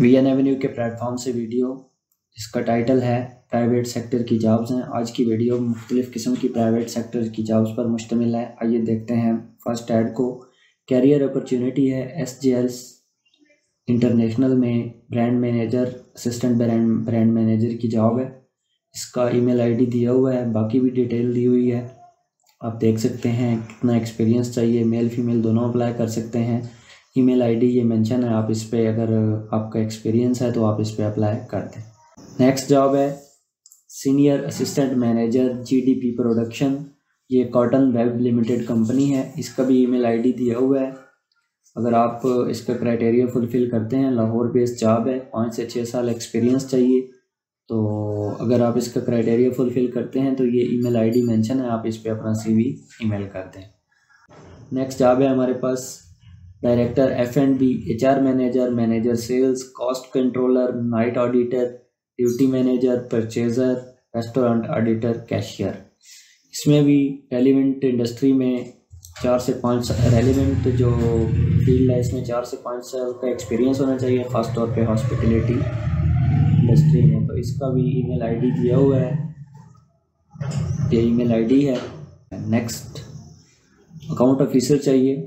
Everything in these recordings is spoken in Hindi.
VN एवेन्यू के प्लेटफॉर्म से वीडियो जिसका टाइटल है प्राइवेट सेक्टर की जॉब्स हैं। आज की वीडियो मुख्तलिफ़ किस्म की प्राइवेट सेक्टर की जॉब्स पर मुश्तमिल है। आइए देखते हैं फर्स्ट ऐड को। कैरियर अपॉर्चुनिटी है SG एल्स इंटरनेशनल में brand manager assistant brand manager की जॉब है। इसका ईमेल आईडी दिया हुआ है, बाकी भी डिटेल दी हुई है, आप देख सकते हैं। कितना एक्सपीरियंस चाहिए, मेल फीमेल दोनों अप्लाई कर सकते हैं। ईमेल आईडी ये मेंशन है, आप इस पर अगर आपका एक्सपीरियंस है तो आप इस पर अप्लाई कर दें। नेक्स्ट जॉब है senior assistant manager GDP production. ये कॉटन वेब लिमिटेड कंपनी है। इसका भी ईमेल आईडी दिया हुआ है। अगर आप इसका क्राइटेरिया फुलफ़िल करते हैं, लाहौर बेस्ड जॉब है, 5 से 6 साल एक्सपीरियंस चाहिए। तो अगर आप इसका क्राइटेरिया फुलफ़िल करते हैं तो ये ईमेल आईडी मेंशन है, आप इस पर अपना CV ईमेल कर दें। नेक्स्ट जॉब है हमारे पास director F&B, HR manager, manager sales, cost controller, night auditor, duty manager, purchaser, restaurant auditor, cashier. इसमें भी रेलिवेंट इंडस्ट्री में 4 से 5 साल, रेलिवेंट जो फील्ड है इसमें 4 से 5 साल का एक्सपीरियंस होना चाहिए, ख़ास तौर पे हॉस्पिटलिटी इंडस्ट्री में। तो इसका भी ईमेल आईडी दिया हुआ है, ये ईमेल आईडी है। नेक्स्ट अकाउंट ऑफिसर चाहिए।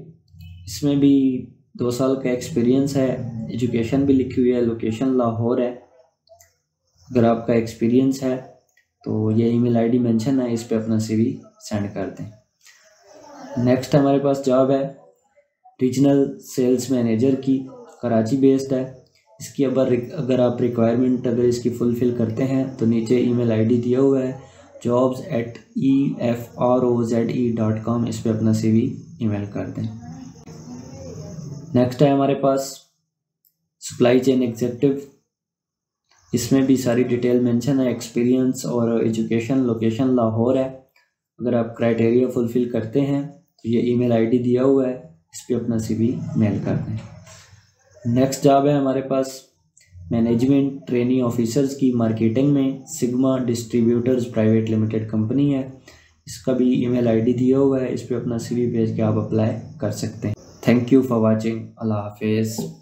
इसमें भी 2 साल का एक्सपीरियंस है। एजुकेशन भी लिखी हुई है, लोकेशन लाहौर है। अगर आपका एक्सपीरियंस है तो ये ईमेल आईडी मेंशन है, इस पे अपना CV सेंड कर दें। नेक्स्ट हमारे पास जॉब है रीजनल सेल्स मैनेजर की, कराची बेस्ड है। इसकी अगर आप रिक्वायरमेंट अगर इसकी फुलफ़िल करते हैं तो नीचे ईमेल आईडी दिया हुआ है jobs@efroze.com, इस पे अपना CV ईमेल कर दें। नेक्स्ट है हमारे पास सप्लाई चेन एग्जीक्यूटिव। इसमें भी सारी डिटेल मेंशन है, एक्सपीरियंस और एजुकेशन, लोकेशन लाहौर है। अगर आप क्राइटेरिया फुलफ़िल करते हैं तो ये ईमेल आईडी दिया हुआ है, इस पर अपना CV मेल कर दें। नेक्स्ट जॉब है हमारे पास मैनेजमेंट ट्रेनी ऑफिसर्स की, मार्केटिंग में, Sigma distributors private limited company है। इसका भी ईमेल आईडी दिया हुआ है, इस पर अपना CV भेज के आप अप्लाई कर सकते हैं। Thank you for watching. अल्लाह हाफिज़।